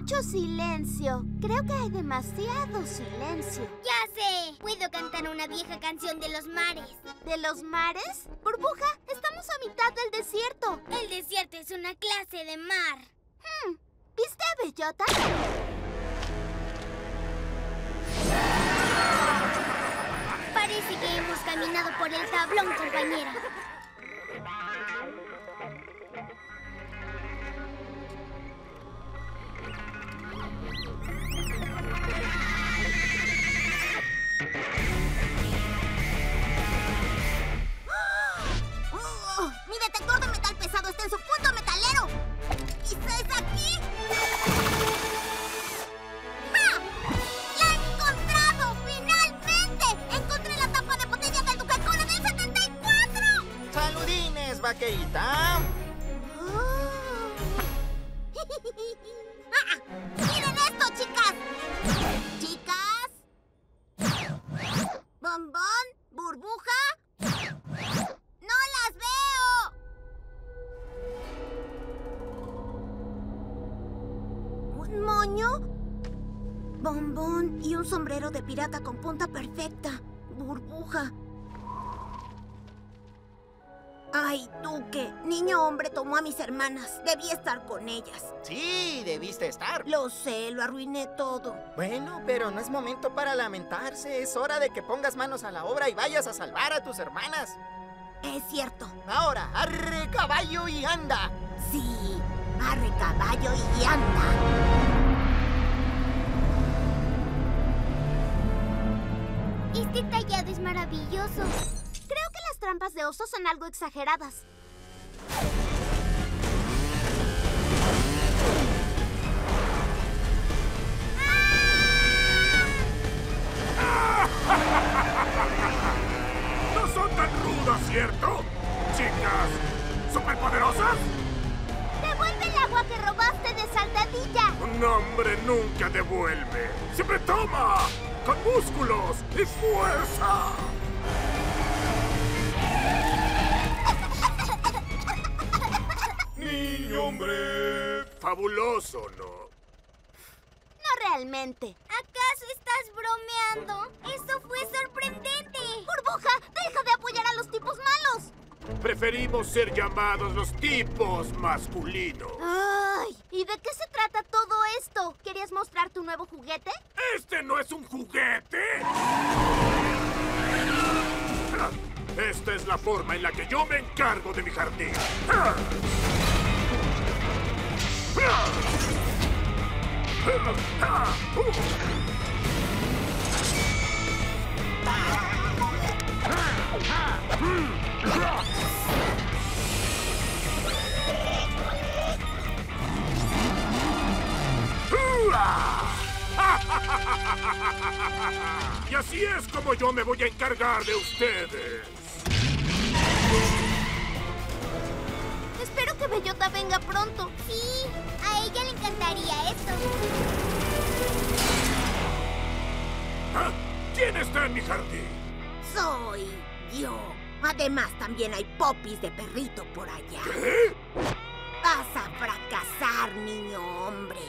mucho silencio. Creo que hay demasiado silencio. ¡Ya sé! Puedo cantar una vieja canción de los mares. ¿De los mares? Burbuja, estamos a mitad del desierto. El desierto es una clase de mar. ¿Viste a Bellota? Parece que hemos caminado por el tablón, compañera. Vaquerita. ¡Miren esto, chicas! ¿Chicas? ¿Bombón? ¿Burbuja? ¡No las veo! ¿Un moño? Bombón y un sombrero de pirata con punta perfecta. Burbuja. ¡Ay, Duque! Niño hombre tomó a mis hermanas. Debí estar con ellas. Sí, debiste estar. Lo sé, lo arruiné todo. Bueno, pero no es momento para lamentarse. Es hora de que pongas manos a la obra y vayas a salvar a tus hermanas. Es cierto. Ahora, arre caballo y anda. Sí, arre caballo y anda. Este tallado es maravilloso. Creo que las trampas de osos son algo exageradas. No son tan rudas, ¿cierto? Chicas Superpoderosas. Devuelve el agua que robaste de Saltadilla. Un hombre nunca devuelve. Siempre toma con músculos y fuerza. Niño hombre, fabuloso, ¿no? No realmente. ¿Acaso estás bromeando? ¡Eso fue sorprendente! ¡Burbuja, deja de apoyar a los tipos malos! Preferimos ser llamados los tipos masculinos. ¡Ay! ¿Y de qué se trata todo esto? ¿Querías mostrar tu nuevo juguete? ¡Este no es un juguete! Esta es la forma en la que yo me encargo de mi jardín. Y así es como yo me voy a encargar de ustedes. Espero que Bellota venga pronto. Sí, a ella le encantaría esto. ¿Ah? ¿Quién está en mi jardín? Soy yo. Además, también hay popis de perrito por allá. ¿Qué? Vas a fracasar, niño hombre.